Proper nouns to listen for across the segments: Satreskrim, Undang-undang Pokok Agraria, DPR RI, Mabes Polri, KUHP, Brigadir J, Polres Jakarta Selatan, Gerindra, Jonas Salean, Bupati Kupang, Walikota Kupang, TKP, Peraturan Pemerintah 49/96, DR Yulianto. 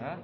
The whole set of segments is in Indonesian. Hah?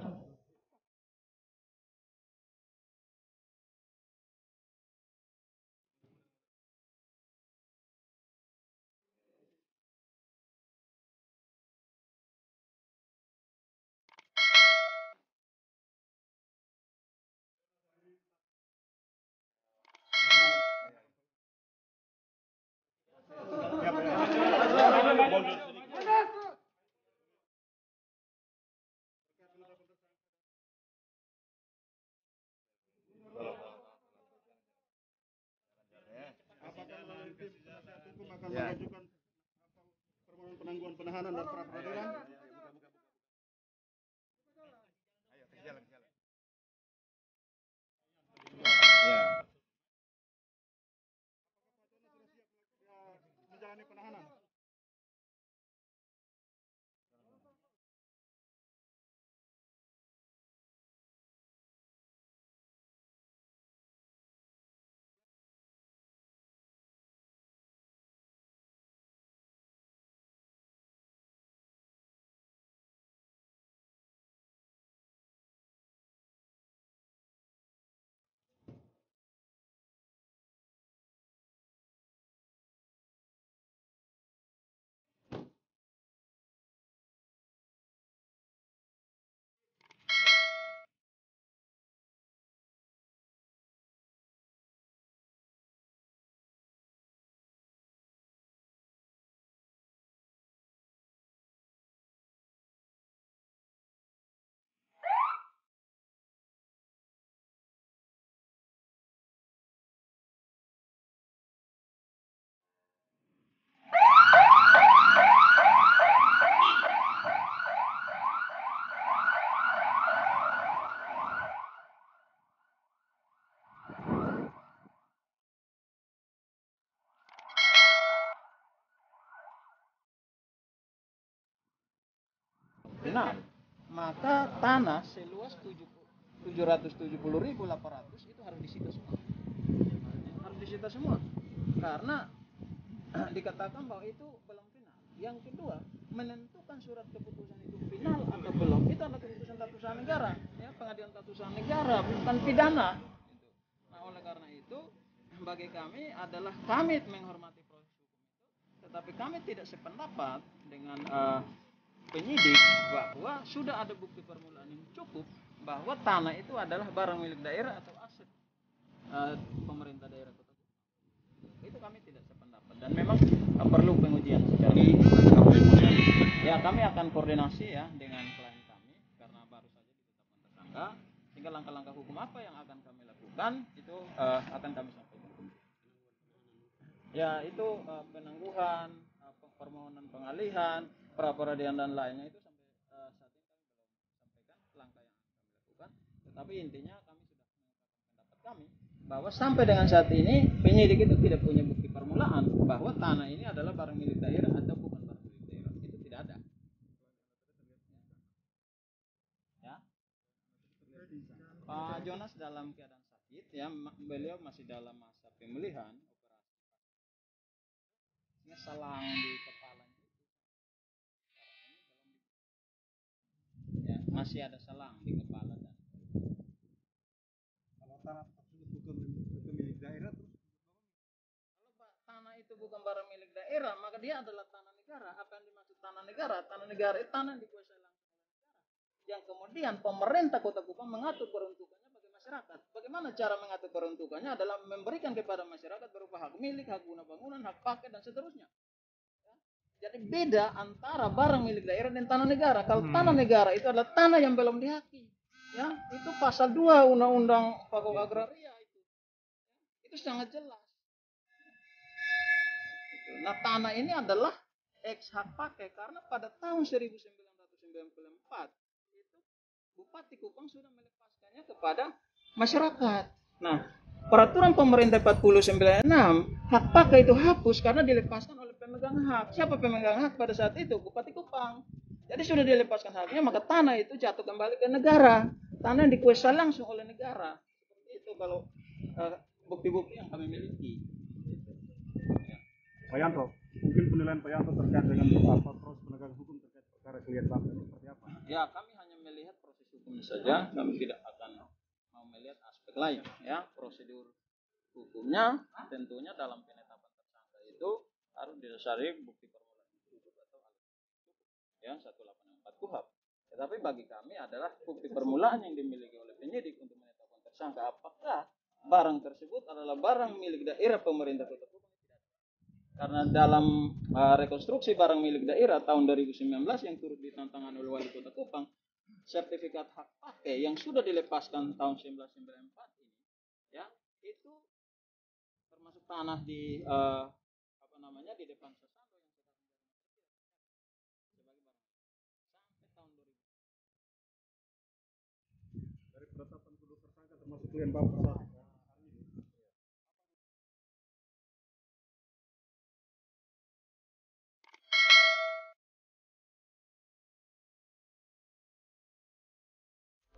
Ya. Mengajukan permohonan penangguhan penahanan dan pra peradilan. Ayo, jalan, jalan. Ya. Menjalani penahanan. Nah, maka tanah seluas 770.800 itu harus disita semua. Harus disita semua. Karena dikatakan bahwa itu belum final. Yang kedua, menentukan surat keputusan itu final atau belum itu adalah keputusan tata usaha negara, ya, pengadilan tata usaha negara, bukan pidana. Nah, oleh karena itu bagi kami adalah kami menghormati proses hukum itu, tetapi kami tidak sependapat dengan penyidik bahwa sudah ada bukti permulaan yang cukup bahwa tanah itu adalah barang milik daerah atau aset pemerintah daerah kota. Itu kami tidak sependapat dan memang perlu pengujian secara ya, kami akan koordinasi ya dengan klien kami karena baru saja ditetapkan tersangka, sehingga langkah-langkah hukum apa yang akan kami lakukan itu akan kami sampaikan. Ya, itu penangguhan, permohonan pengalihan, pra peradilan dan lainnya itu sampai saat ini kami belum sampaikan langkah yang kami lakukan, tetapi intinya kami sudah mengungkapkan pendapat kami bahwa sampai dengan saat ini penyidik itu tidak punya bukti permulaan bahwa tanah ini adalah barang milik daerah atau bukan barang milik daerah, itu tidak ada. Ya, Pak Jonas dalam keadaan sakit, ya, beliau masih dalam masa pemulihan, operasi selang di kepala. Ya, masih ada selang di kepala dan kalau tanah tersebut bukan milik daerah, terus kalau tanah itu bukan barang milik daerah maka dia adalah tanah negara. Apa yang dimaksud tanah negara? Tanah negara itu tanah yang dikuasai langsung oleh negara, yang kemudian pemerintah Kota Kupang mengatur peruntukannya bagi masyarakat. Bagaimana cara mengatur peruntukannya adalah memberikan kepada masyarakat berupa hak milik, hak guna bangunan, hak pakai dan seterusnya. Jadi beda antara barang milik daerah dan tanah negara. Kalau tanah negara itu adalah tanah yang belum dihaki, ya, itu pasal 2 Undang-undang Pokok Agraria itu sangat jelas. Nah, tanah ini adalah ex hak pakai karena pada tahun 1994 itu Bupati Kupang sudah melepaskannya kepada masyarakat. Nah, Peraturan Pemerintah 49/96 hak pakai itu hapus karena dilepaskan oleh pemegang hak. Siapa pemegang hak pada saat itu? Bupati Kupang. Jadi sudah dilepaskan haknya, maka tanah itu jatuh kembali ke negara. Tanah yang dikuasai langsung oleh negara. Seperti itu kalau bukti-bukti yang kami miliki. Pak Yanto, mungkin penilaian Pak Yanto terkait dengan proses penegakan hukum terkait perkara kelihatan seperti apa? Ya, kami hanya melihat proses hukum saja, kami tidak akan melihat aspek lain, ya. Prosedur hukumnya tentunya dalam penetapan tersangka itu harus didasari bukti permulaan cukup atau alat cukup, ya, 184 KUHP. Tetapi bagi kami adalah bukti permulaan yang dimiliki oleh penyidik untuk menetapkan tersangka apakah barang tersebut adalah barang milik daerah pemerintah kota Kupang. Karena dalam rekonstruksi barang milik daerah tahun 2019 yang turut ditantangkan oleh Walikota Kupang, sertifikat hak pakai yang sudah dilepaskan tahun 1994 ini, ya, itu termasuk tanah di di depan sesando yang kita sebagai barang sampai tahun 2000. Dari penetapan 10 tersangka termasuk klien Bapak.